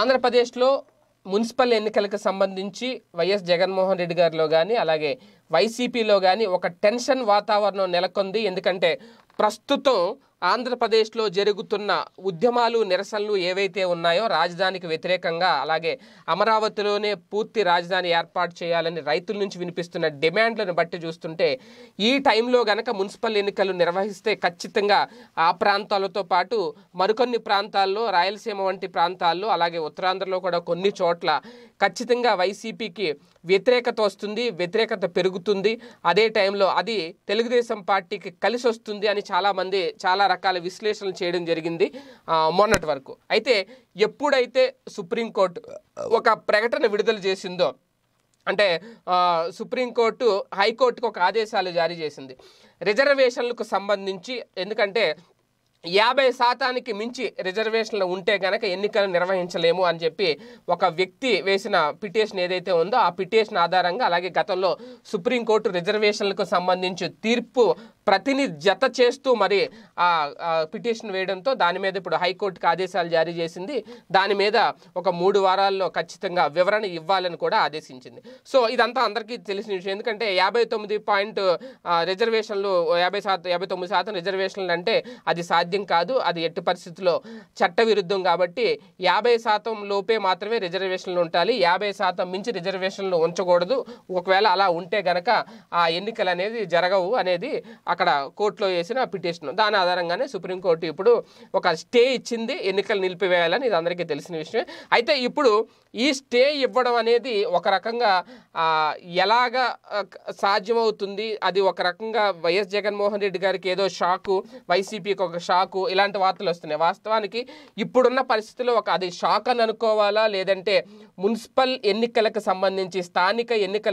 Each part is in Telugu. ఆంధ్రప్రదేశ్లో మున్సిపల్ ఎన్నికలకు సంబంధించి వైఎస్ జగన్మోహన్ రెడ్డి గారిలో కానీ అలాగే వైసీపీలో కానీ ఒక టెన్షన్ వాతావరణం నెలకొంది. ఎందుకంటే ప్రస్తుతం ఆంధ్రప్రదేశ్లో జరుగుతున్న ఉద్యమాలు నిరసనలు ఏవైతే ఉన్నాయో రాజధానికి వ్యతిరేకంగా, అలాగే అమరావతిలోనే పూర్తి రాజధాని ఏర్పాటు చేయాలని రైతుల నుంచి వినిపిస్తున్న డిమాండ్లను బట్టి చూస్తుంటే ఈ టైంలో గనక మున్సిపల్ ఎన్నికలు నిర్వహిస్తే ఖచ్చితంగా ఆ ప్రాంతాలతో పాటు మరికొన్ని ప్రాంతాల్లో, రాయలసీమ వంటి ప్రాంతాల్లో, అలాగే ఉత్తరాంధ్రలో కూడా కొన్ని చోట్ల ఖచ్చితంగా వైసీపీకి వ్యతిరేకత వస్తుంది, వ్యతిరేకత పెరుగుతుంది. అదే టైంలో అది తెలుగుదేశం పార్టీకి కలిసి వస్తుంది అని చాలామంది చాలా రకాల విశ్లేషణలు చేయడం జరిగింది మొన్నటి వరకు. అయితే ఎప్పుడైతే సుప్రీంకోర్టు ఒక ప్రకటన విడుదల చేసిందో, అంటే సుప్రీంకోర్టు హైకోర్టుకు ఒక ఆదేశాలు జారీ చేసింది రిజర్వేషన్లకు సంబంధించి. ఎందుకంటే 50% మించి రిజర్వేషన్లు ఉంటే కనుక ఎన్నికలు నిర్వహించలేము అని చెప్పి ఒక వ్యక్తి వేసిన పిటిషన్ ఏదైతే ఉందో ఆ పిటిషన్ ఆధారంగా, అలాగే గతంలో సుప్రీంకోర్టు రిజర్వేషన్లకు సంబంధించి తీర్పు ప్రతిని జత చేస్తూ మరి ఆ పిటిషన్ వేయడంతో దాని మీద ఇప్పుడు హైకోర్టుకు ఆదేశాలు జారీ చేసింది. దాని మీద ఒక 3 వారాల్లో ఖచ్చితంగా వివరణ ఇవ్వాలని కూడా ఆదేశించింది. సో ఇదంతా అందరికీ తెలిసిన విషయం. ఎందుకంటే 59% రిజర్వేషన్లు, 59% రిజర్వేషన్లు అంటే అది సాధ్యం కాదు, అది ఎట్టి పరిస్థితుల్లో చట్టవిరుద్ధం. కాబట్టి 50% లోపే మాత్రమే రిజర్వేషన్లు ఉండాలి, 50% మించి రిజర్వేషన్లు ఉంచకూడదు. ఒకవేళ అలా ఉంటే గనక ఆ ఎన్నికలు అనేది జరగవు అనేది అక్కడ కోర్టులో వేసిన పిటిషన్. దాని ఆధారంగానే సుప్రీంకోర్టు ఇప్పుడు ఒక స్టే ఇచ్చింది, ఎన్నికలు నిలిపివేయాలని. ఇది అందరికీ తెలిసిన విషయమే. అయితే ఇప్పుడు ఈ స్టే ఇవ్వడం అనేది ఒక రకంగా ఎలాగా సాధ్యమవుతుంది, అది ఒక రకంగా వైఎస్ జగన్మోహన్ రెడ్డి గారికి ఏదో షాకు, వైసీపీకి ఒక షాకు, ఇలాంటి వార్తలు వస్తున్నాయి. వాస్తవానికి ఇప్పుడున్న పరిస్థితుల్లో అది షాక్ అని అనుకోవాలా, లేదంటే మున్సిపల్ ఎన్నికలకు సంబంధించి స్థానిక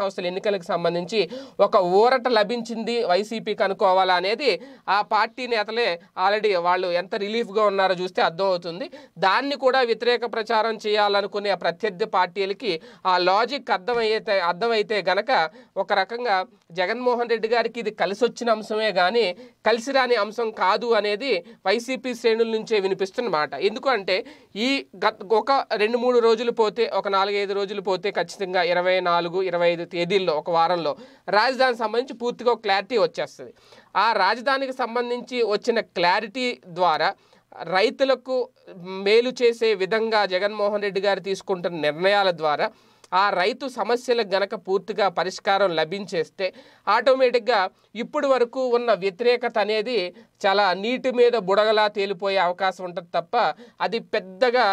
సంస్థల ఎన్నికలకు సంబంధించి ఒక ఊరట లభించింది వైసీపీకి అనుకోవాలా అనేది ఆ పార్టీ నేతలే ఆల్రెడీ వాళ్ళు ఎంత రిలీఫ్గా ఉన్నారో చూస్తే అర్థమవుతుంది. దాన్ని కూడా వ్యతిరేక ప్రచారం చేయాలనుకునే ప్రత్యర్థి పార్టీలకి ఆ లాజిక్ అర్థమైతే గనక ఒక రకంగా జగన్మోహన్ రెడ్డి గారికి ఇది కలిసి వచ్చిన అంశమే కానీ కలిసి రాని అంశం కాదు అనేది వైసీపీ శ్రేణుల నుంచే వినిపిస్తున్న మాట. ఎందుకంటే ఈ ఒక 2-3 రోజులు పోతే, ఒక 4-5 రోజులు పోతే ఖచ్చితంగా 24-25 తేదీల్లో ఒక వారంలో రాజధానికి సంబంధించి పూర్తిగా క్లారిటీ వచ్చేస్తుంది. ఆ రాజధానికి సంబంధించి వచ్చిన క్లారిటీ ద్వారా రైతులకు మేలు చేసే విధంగా జగన్మోహన్ రెడ్డి గారు తీసుకుంటున్న నిర్ణయాల ద్వారా ఆ రైతు సమస్యలకు గనక పూర్తిగా పరిష్కారం లభించేస్తే ఆటోమేటిక్గా ఇప్పటి వరకు ఉన్న వ్యతిరేకత అనేది చాలా నీటి మీద బుడగలా తేలిపోయే అవకాశం ఉంటుంది తప్ప అది పెద్దగా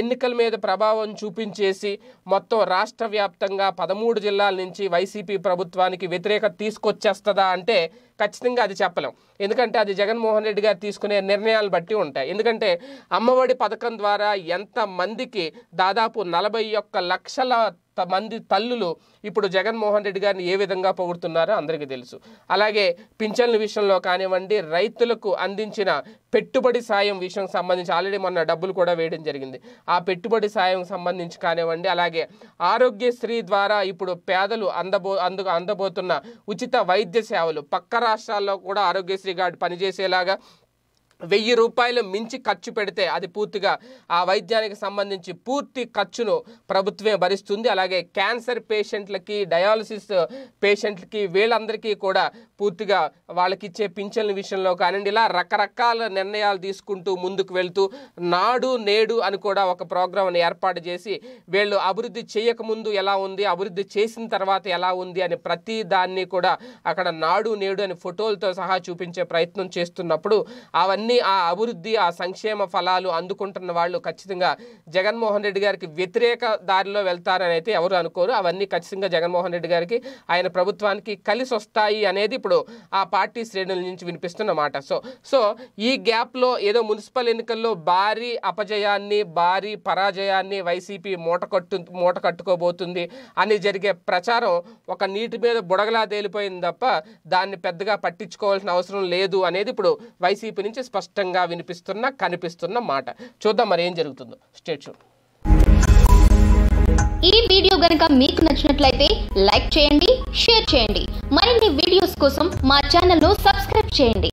ఎన్నికల మీద ప్రభావం చూపించేసి మొత్తం రాష్ట్ర వ్యాప్తంగా 13 జిల్లాల నుంచి వైసీపీ ప్రభుత్వానికి వ్యతిరేకత తీసుకొచ్చేస్తుందా అంటే ఖచ్చితంగా అది చెప్పలేం. ఎందుకంటే అది జగన్మోహన్ రెడ్డి గారు తీసుకునే నిర్ణయాలు బట్టి ఉంటాయి. ఎందుకంటే అమ్మఒడి పథకం ద్వారా ఎంతమందికి, దాదాపు 41 లక్షల మంది తల్లులు ఇప్పుడు జగన్మోహన్ రెడ్డి గారిని ఏ విధంగా పొగుడుతున్నారో అందరికీ తెలుసు. అలాగే పింఛన్ల విషయంలో కానివ్వండి, రైతులకు అందించిన పెట్టుబడి సాయం విషయం సంబంధించి ఆల్రెడీ మొన్న డబ్బులు కూడా వేయడం జరిగింది. ఆ పెట్టుబడి సాయం సంబంధించి కానివ్వండి, అలాగే ఆరోగ్యశ్రీ ద్వారా ఇప్పుడు పేదలు అందబోతున్న ఉచిత వైద్య సేవలు, పక్క రాష్ట్రాల్లో కూడా ఆరోగ్యశ్రీ కార్డు పనిచేసేలాగా 1000 రూపాయలు మించి ఖర్చు పెడితే అది పూర్తిగా ఆ వైద్యానికి సంబంధించి పూర్తి ఖర్చును ప్రభుత్వమే భరిస్తుంది. అలాగే క్యాన్సర్ పేషెంట్లకి, డయాలసిస్ పేషెంట్లకి, వీళ్ళందరికీ కూడా పూర్తిగా వాళ్ళకిచ్చే పింఛన్ల విషయంలో కానివ్వండి, ఇలా రకరకాల నిర్ణయాలు తీసుకుంటూ ముందుకు వెళ్తూ నాడు నేడు అని కూడా ఒక ప్రోగ్రాంను ఏర్పాటు చేసి వీళ్ళు అభివృద్ధి చేయకముందు ఎలా ఉంది, అభివృద్ధి చేసిన తర్వాత ఎలా ఉంది అని ప్రతి దాన్ని కూడా అక్కడ నాడు నేడు అని ఫోటోలతో సహా చూపించే ప్రయత్నం చేస్తున్నప్పుడు అవన్నీ ఆ అభివృద్ధి, ఆ సంక్షేమ ఫలాలు అందుకుంటున్న వాళ్ళు ఖచ్చితంగా జగన్మోహన్ రెడ్డి గారికి వ్యతిరేక దారిలో వెళ్తారని అయితే ఎవరు అనుకోరు. అవన్నీ ఖచ్చితంగా జగన్మోహన్ రెడ్డి గారికి, ఆయన ప్రభుత్వానికి కలిసి వస్తాయి అనేది ఇప్పుడు ఆ పార్టీ శ్రేణుల నుంచి వినిపిస్తున్నమాట. సో ఈ గ్యాప్లో ఏదో మున్సిపల్ ఎన్నికల్లో భారీ అపజయాన్ని, భారీ పరాజయాన్ని వైసీపీ మూట కట్టుకోబోతుంది అని జరిగే ప్రచారం ఒక నీటి మీద బుడగలా తేలిపోయింది తప్ప దాన్ని పెద్దగా పట్టించుకోవాల్సిన అవసరం లేదు అనేది ఇప్పుడు వైసీపీ నుంచి స్పష్టంగా కనిపిస్తున్న మాట. చూద్దాం మరి ఏం జరుగుతుందో. State tune. ఈ వీడియో గనుక మీకు నచ్చినట్లయితే లైక్ చేయండి, షేర్ చేయండి. మరిన్ని వీడియోస్ కోసం మా ఛానల్ ను సబ్స్క్రైబ్ చేయండి.